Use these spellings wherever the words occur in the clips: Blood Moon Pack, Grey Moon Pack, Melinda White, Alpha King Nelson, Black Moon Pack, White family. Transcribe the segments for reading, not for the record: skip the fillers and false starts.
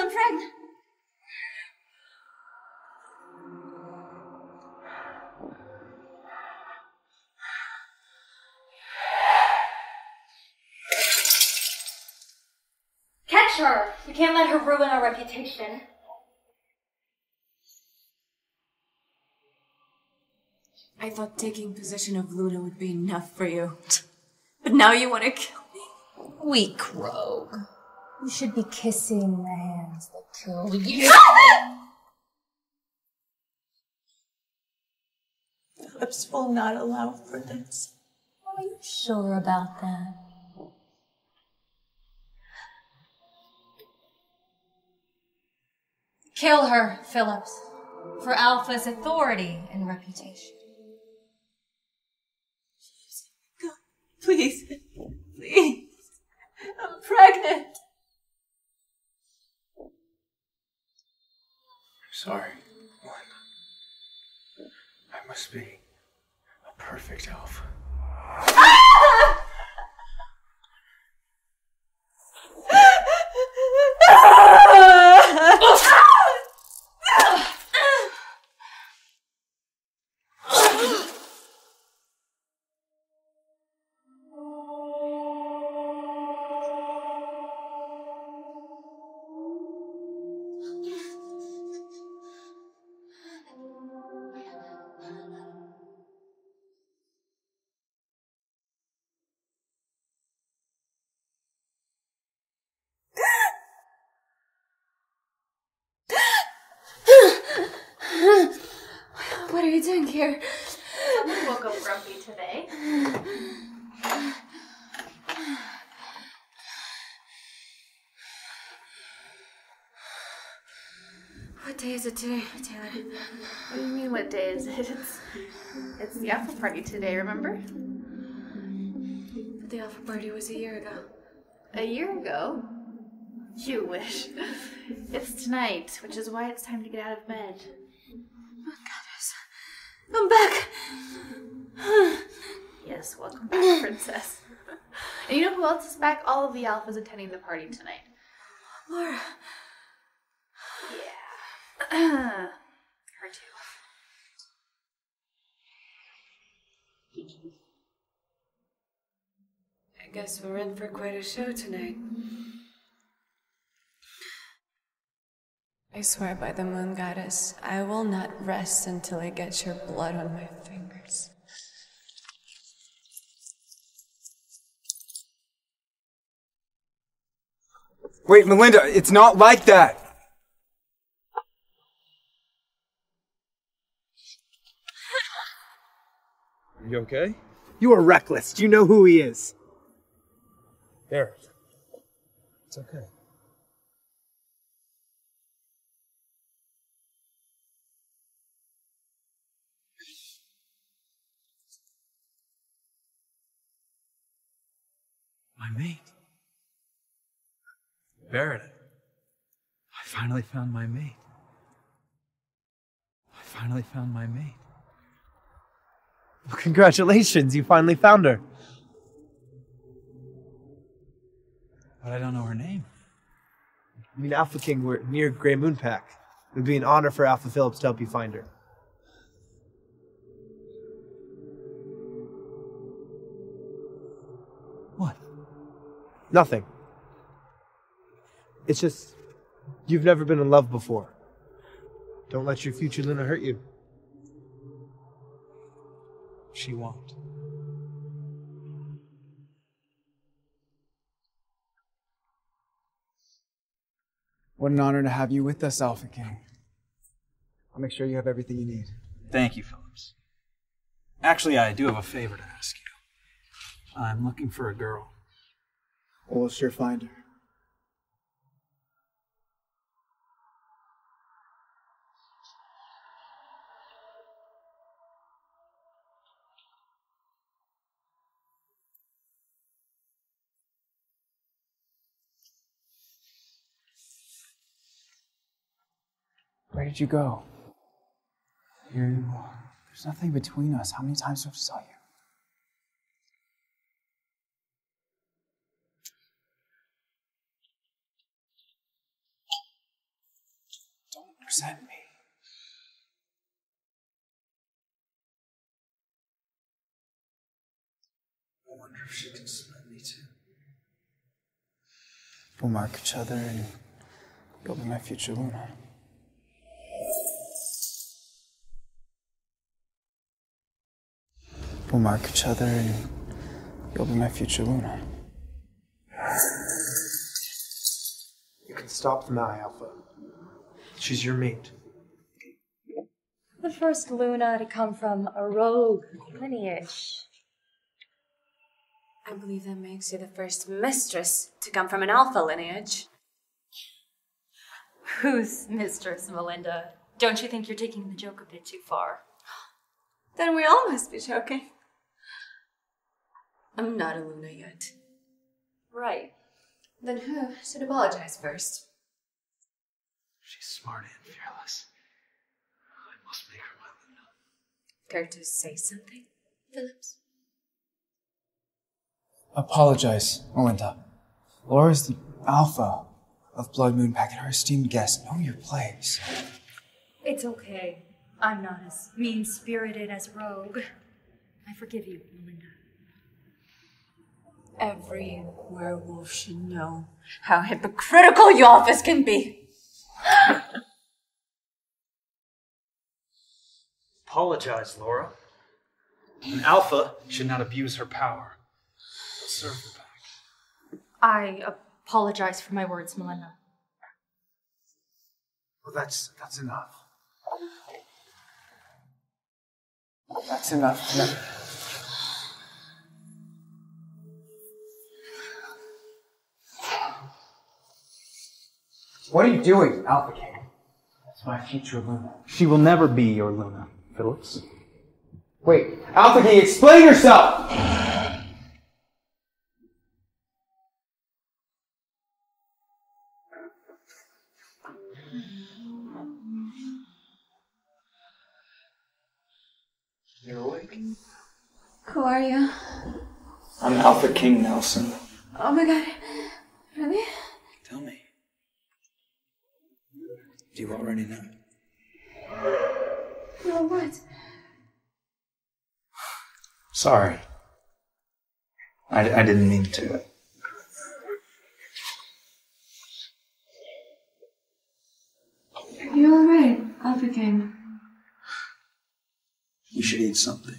I'm pregnant. Catch her! We can't let her ruin our reputation. I thought taking possession of Luna would be enough for you. But now you want to kill me? Weak rogue. You should be kissing the hands that killed you. The lips will not allow for this. Are you sure about that? Kill her, Phillips, for Alpha's authority and reputation. Please, please, I'm pregnant. I'm sorry, Luna. I must be a perfect elf. Ah! What are you doing here? Someone woke up grumpy today. What day is it today, Taylor? What do you mean, what day is it? It's the Alpha Party today, remember? But the Alpha Party was a year ago. A year ago? You wish. It's tonight, which is why it's time to get out of bed. Oh, goddess. I'm back! Yes, welcome back, princess. And you know who else is back? All of the alphas attending the party tonight. Laura. Yeah. Her too. I guess we're in for quite a show tonight. I swear by the moon goddess, I will not rest until I get your blood on my fingers. Wait, Melinda, it's not like that! You okay? You are reckless. You know who he is. There. It's okay. My mate. Meredith. I finally found my mate. I finally found my mate. Well, congratulations, you finally found her. But I don't know her name. I mean, Alpha King, we're near Grey Moon Pack. It would be an honor for Alpha Phillips to help you find her. What? Nothing. It's just, you've never been in love before. Don't let your future Luna hurt you. She won't. What an honor to have you with us, Alpha King. I'll make sure you have everything you need. Thank you, Phillips. Actually, I do have a favor to ask you. I'm looking for a girl. We'll sure find her. Where did you go? Here you are. There's nothing between us. How many times do I have to tell you? sent me. I wonder if she can smell me too. We'll mark each other and you'll be my future Luna. We'll mark each other and you'll be my future Luna. You can stop the eye, Alpha. She's your mate. The first Luna to come from a rogue lineage. I believe that makes you the first mistress to come from an Alpha lineage. Who's mistress, Melinda? Don't you think you're taking the joke a bit too far? Then we all must be joking. I'm not a Luna yet. Right. Then who should apologize first? She's smart and fearless. I must make her my Luna. Care to say something, Phillips? Apologize, Melinda. Laura's the Alpha of Blood Moon Pack and her esteemed guest. Know your place. It's okay. I'm not as mean-spirited as Rogue. I forgive you, Melinda. Every werewolf should know how hypocritical your office can be. Apologize, Laura. An Alpha should not abuse her power. Serve her back. I apologize for my words, Melinda. Well, that's enough. That's enough tonight. What are you doing, Alpha King? That's my future Luna. She will never be your Luna, Phillips. Wait, Alpha King, explain yourself! You're awake? Who are you? I'm Alpha King Nelson. Oh my god. Really? Tell me. Do you already know? No, what? Sorry. I didn't mean to. Are you alright, Alpha King? You should eat something.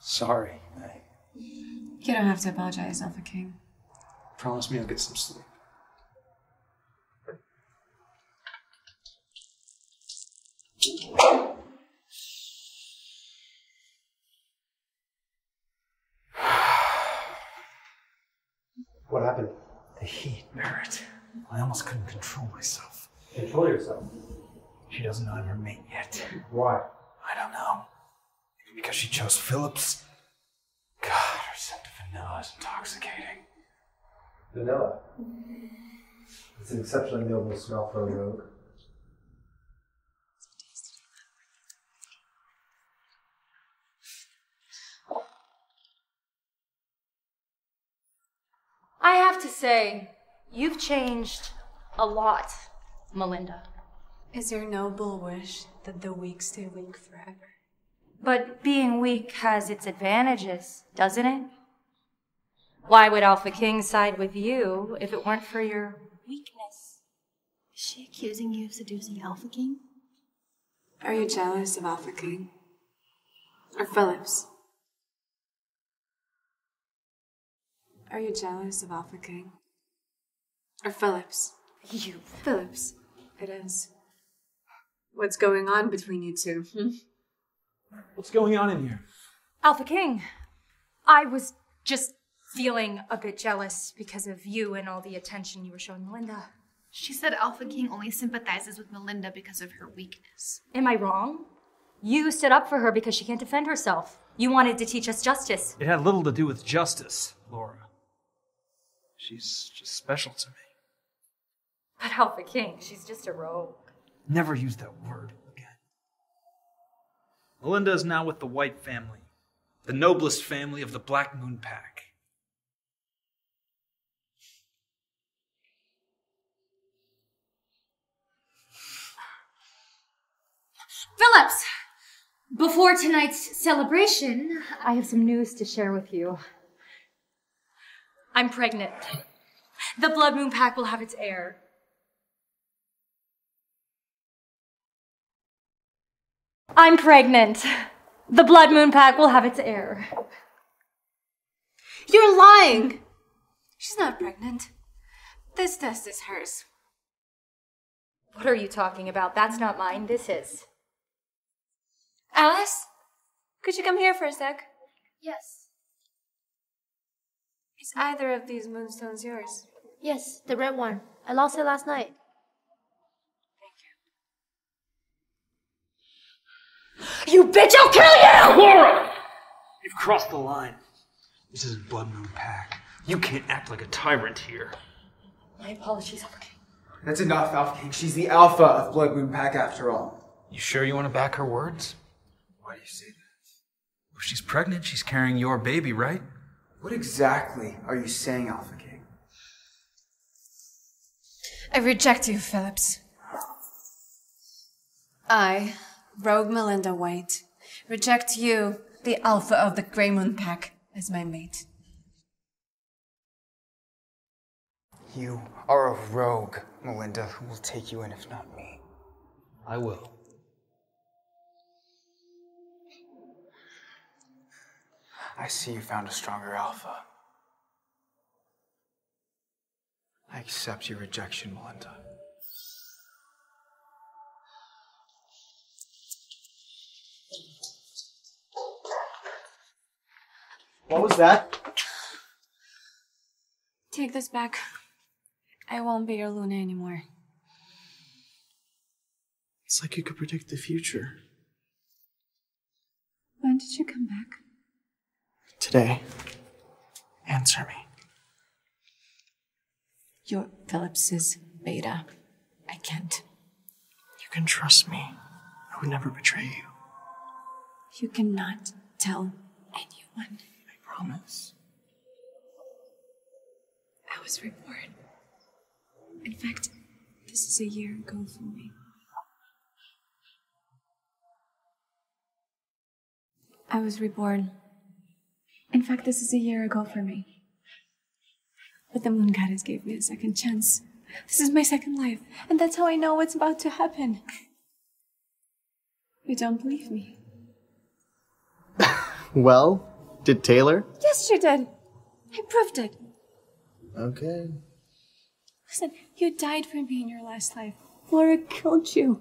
Sorry. You don't have to apologize, Alpha King. Promise me I'll get some sleep. What happened? The heat, Merritt. I almost couldn't control myself. Control yourself? She doesn't know I'm her mate yet. Why? I don't know. Maybe because she chose Phillips? God, her scent of vanilla is intoxicating. Vanilla? It's an exceptionally noble smell for a rogue. I have to say, you've changed a lot, Melinda. It's your noble wish that the weak stay weak forever. But being weak has its advantages, doesn't it? Why would Alpha King side with you if it weren't for your weakness? Is she accusing you of seducing Alpha King? Are you jealous of Alpha King? Or Phillips? Are you jealous of Alpha King? Or Phillips? You. Phillips. It is. What's going on between you two? What's going on in here? Alpha King, I was just feeling a bit jealous because of you and all the attention you were showing Melinda. She said Alpha King only sympathizes with Melinda because of her weakness. Am I wrong? You stood up for her because she can't defend herself. You wanted to teach us justice. It had little to do with justice, Laura. She's just special to me. But Alpha King, she's just a rogue. Never use that word again. Melinda is now with the White family, the noblest family of the Black Moon Pack. Phillips! Before tonight's celebration, I have some news to share with you. I'm pregnant. The Blood Moon Pack will have its heir. I'm pregnant. The Blood Moon Pack will have its heir. You're lying! She's not pregnant. This test is hers. What are you talking about? That's not mine. This is. Alice, could you come here for a sec? Yes. Is either of these moonstones yours? Yes, the red one. I lost it last night. Thank you. You bitch, I'll kill you! Laura! You've crossed the line. This is Blood Moon Pack. You can't act like a tyrant here. My apologies, Alpha King. That's enough, Alpha King. She's the alpha of Blood Moon Pack after all. You sure you want to back her words? Why do you say that? Well, she's pregnant, she's carrying your baby, right? What exactly are you saying, Alpha King? I reject you, Phillips. I, Rogue Melinda White, reject you, the alpha of the Grey Moon Pack, as my mate. You are a rogue, Melinda, who will take you in if not me. I will. I see you found a stronger alpha. I accept your rejection, Melinda. What was that? Take this back. I won't be your Luna anymore. It's like you could predict the future. When did you come back? Today, answer me. You're Phillips's beta. I can't. You can trust me. I would never betray you. You cannot tell anyone. I promise. I was reborn. In fact, this is a year ago for me. I was reborn. In fact, this is a year ago for me. But the Moon Goddess gave me a second chance. This is my second life, and that's how I know what's about to happen. You don't believe me. Well, did Taylor? Yes, she did. I proved it. Okay. Listen, you died for me in your last life. Laura killed you.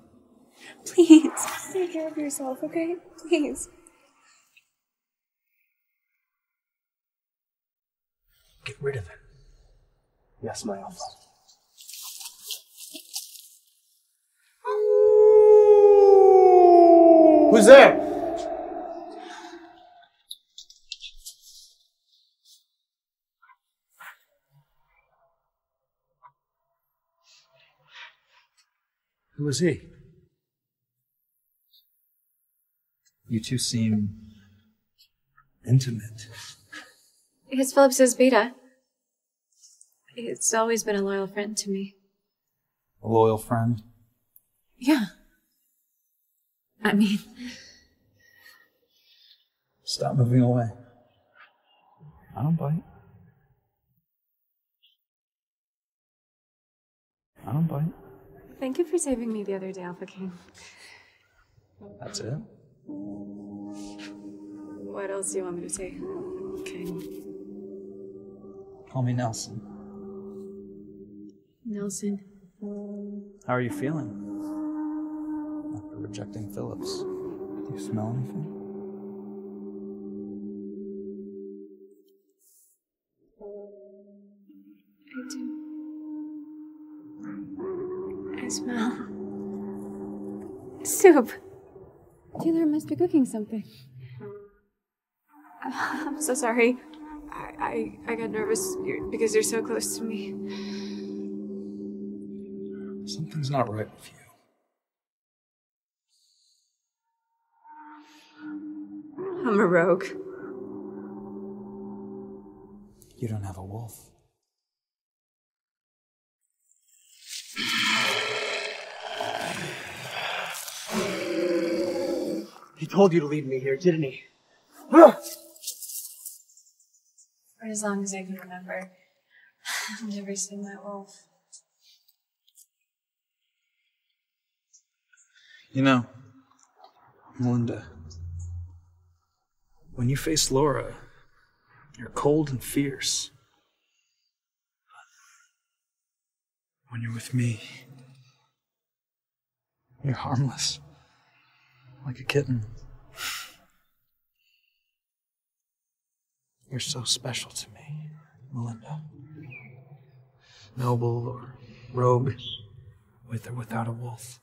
Please, take care of yourself, okay? Please. Get rid of it. Yes, my alpha. Who's there? Who is he? You two seem intimate. It's Phillips's beta. It's always been a loyal friend to me. A loyal friend? Yeah. I mean... Stop moving away. I don't bite. I don't bite. Thank you for saving me the other day, Alpha King. That's it? What else do you want me to say? Okay. Call me Nelson. Nelson. How are you feeling? After rejecting Phillips. Do you smell anything? I do. I smell... soup. Taylor must be cooking something. I'm so sorry. I got nervous because you're so close to me. Something's not right with you. I'm a rogue. You don't have a wolf. He told you to leave me here, didn't he? For as long as I can remember, I've never seen that wolf. You know, Melinda, when you face Laura, you're cold and fierce. But when you're with me, you're harmless. Like a kitten. You're so special to me, Melinda. Noble or rogue, with or without a wolf.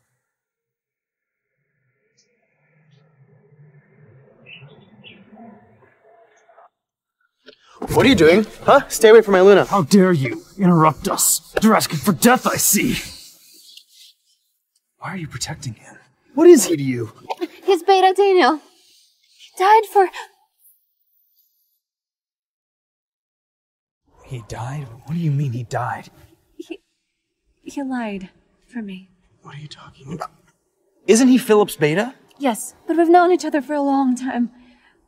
What are you doing? Huh? Stay away from my Luna. How dare you interrupt us? You're asking for death, I see. Why are you protecting him? What is he to you? He's Beta Daniel. He died for... He died? What do you mean he died? He lied for me. What are you talking about? Isn't he Philip's Beta? Yes, but we've known each other for a long time.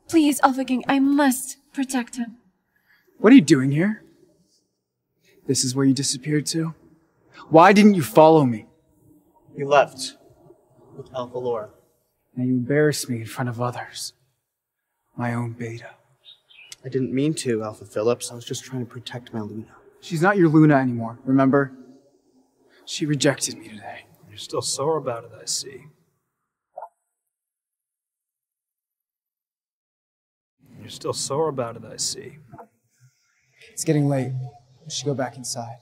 Please, Alpha King, I must protect him. What are you doing here? This is where you disappeared to? Why didn't you follow me? You left with Alpha Laura. Now you embarrassed me in front of others. My own Beta. I didn't mean to, Alpha Phillips. I was just trying to protect my Luna. She's not your Luna anymore, remember? She rejected me today. You're still sore about it, I see. You're still sore about it, I see. It's getting late. We should go back inside.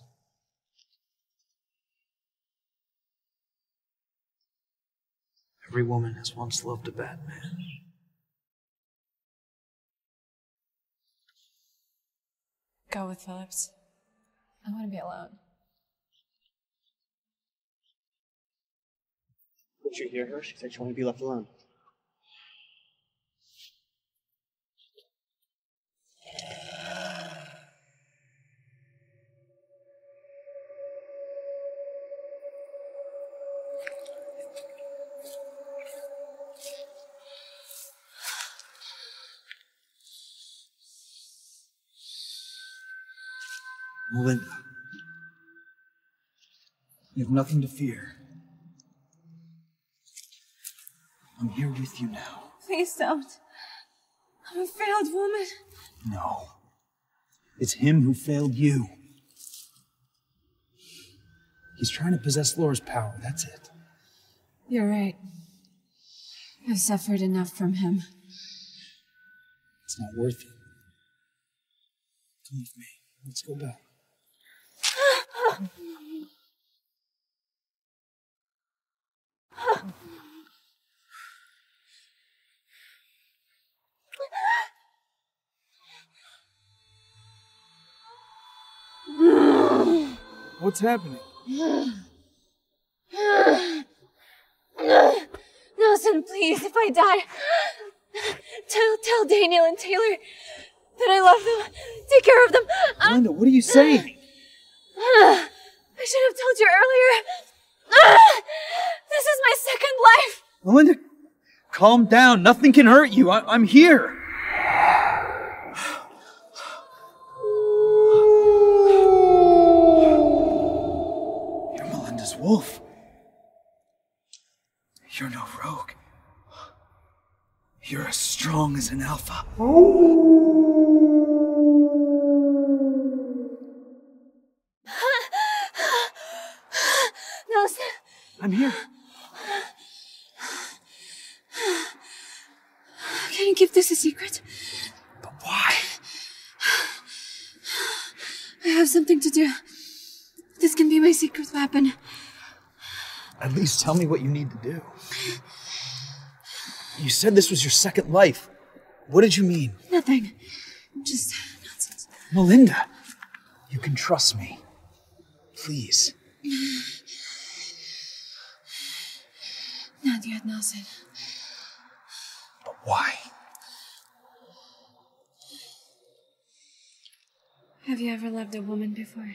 Every woman has once loved a bad man. Go with Phillips. I want to be alone. Did you hear her? She said she wanted to be left alone. Melinda, you have nothing to fear. I'm here with you now. Please don't. I'm a failed woman. No. It's him who failed you. He's trying to possess Laura's power, that's it. You're right. I've suffered enough from him. It's not worth it. Come with me. Let's go back. What's happening? Nelson, please, if I die, tell Daniel and Taylor that I love them. Take care of them. Melinda, what are you saying? I should have told you earlier. This is my second life. Melinda, calm down. Nothing can hurt you. I'm here. You're Melinda's wolf. You're no rogue. You're as strong as an alpha. I'm here. Can you keep this a secret? But why? I have something to do. This can be my secret weapon. At least tell me what you need to do. You said this was your second life. What did you mean? Nothing. Just nonsense. Melinda, you can trust me. Please. Not yet, Nelson. But why? Have you ever loved a woman before?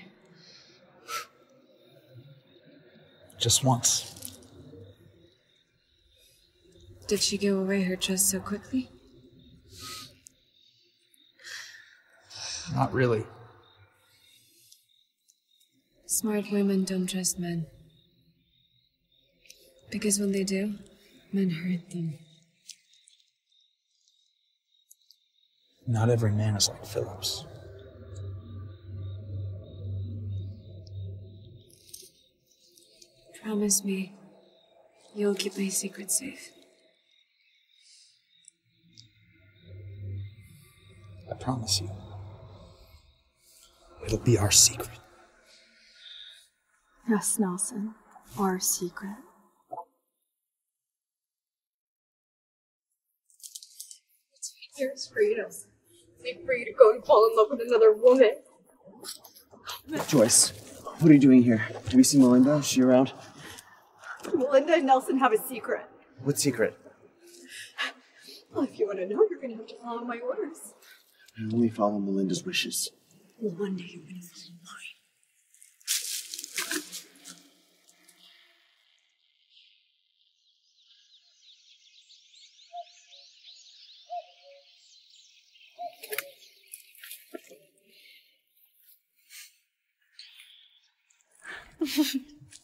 Just once. Did she give away her trust so quickly? Not really. Smart women don't trust men. Because when they do, men hurt them. Not every man is like Phillips. Promise me you'll keep my secret safe. I promise you. It'll be our secret. Yes, Nelson. Our secret. It's dangerous for you to safe for you to go and fall in love with another woman. Joyce, what are you doing here? Do we see Melinda? Is she around? Melinda and Nelson have a secret. What secret? Well, if you want to know, you're going to have to follow my orders. I only follow Melinda's wishes. Well, one day you're going to follow mine.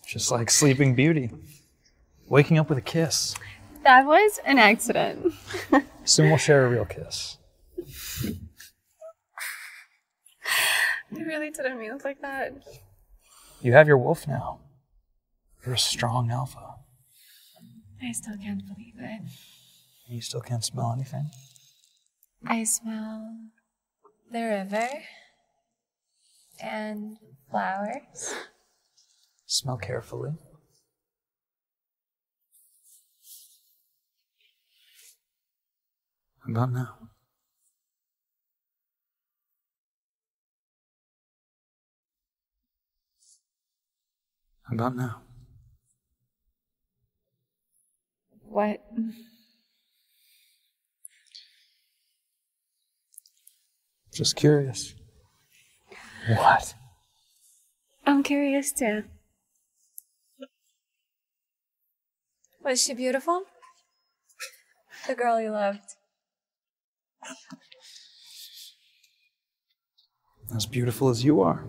Just like Sleeping Beauty. Waking up with a kiss. That was an accident. Soon we'll share a real kiss. I really didn't mean it like that. You have your wolf now. You're a strong alpha. I still can't believe it. You still can't smell anything? I smell the river and flowers. Smell carefully. How about now? How about now? What? Just curious. What? I'm curious too. Was she beautiful? The girl you loved. As beautiful as you are.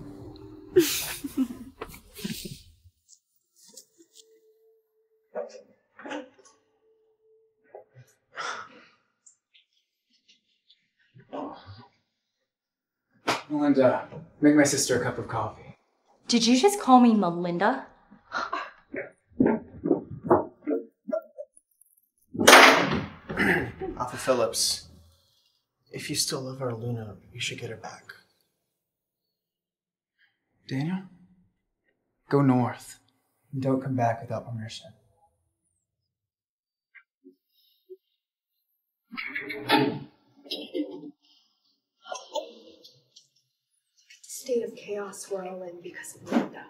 Melinda, make my sister a cup of coffee. Did you just call me Melinda? Alpha Phillips, if you still love our Luna, you should get her back. Daniel, go north and don't come back without permission. The state of chaos we're all in because of Linda.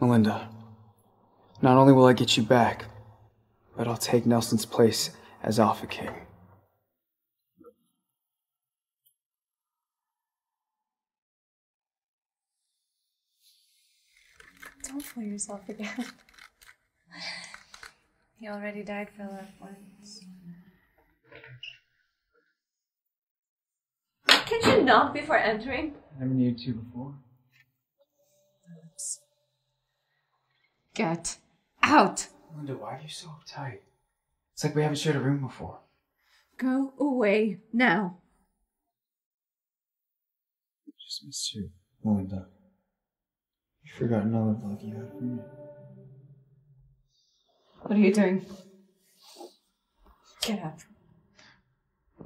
Melinda, not only will I get you back, but I'll take Nelson's place as Alpha King. Don't fool yourself again. He already died for love once. Can you knock before entering? I never knew you before. Oops. Get out! Linda, why are you so uptight? It's like we haven't shared a room before. Go away now. I just missed you, Melinda. You forgot another love you had for me. What are you doing? Get up.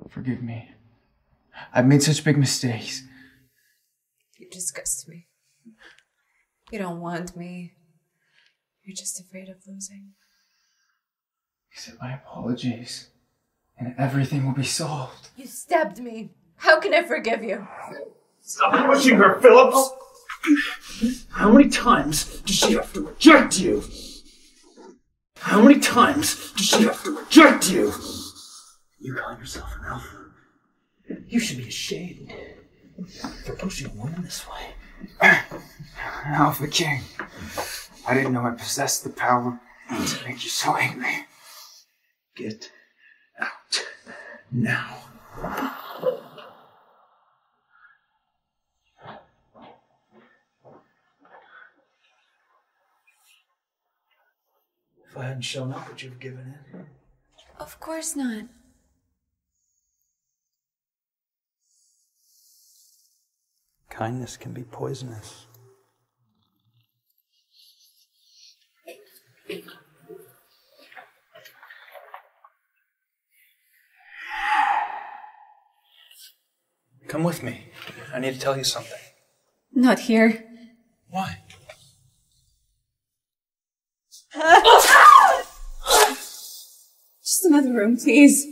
Forgive me. I've made such big mistakes. You disgust me. You don't want me. You're just afraid of losing. Accept my apologies, and everything will be solved. You stabbed me. How can I forgive you? Stop pushing her, Phillips! How many times did she have to reject you? How many times does she have to reject you? You call yourself an alpha. You should be ashamed for pushing a woman this way. Alpha King, I didn't know I possessed the power to make you so angry. Get out now. If I hadn't shown up, would you have given in? Of course not. Kindness can be poisonous. Come with me. I need to tell you something. Not here. Why? Just another room, please.